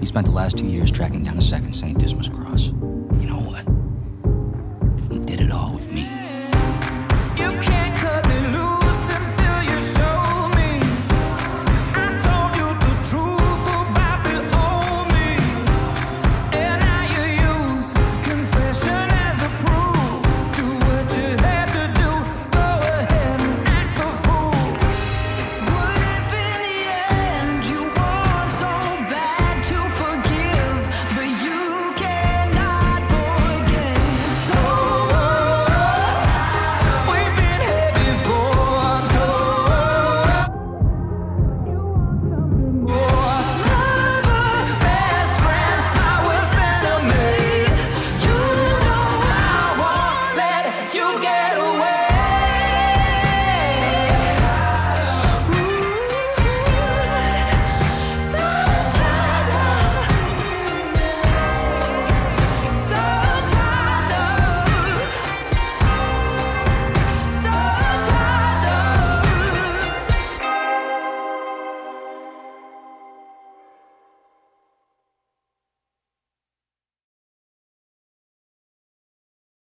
He spent the last 2 years tracking down a second St. Dismas cross. You know what? He did it all with me.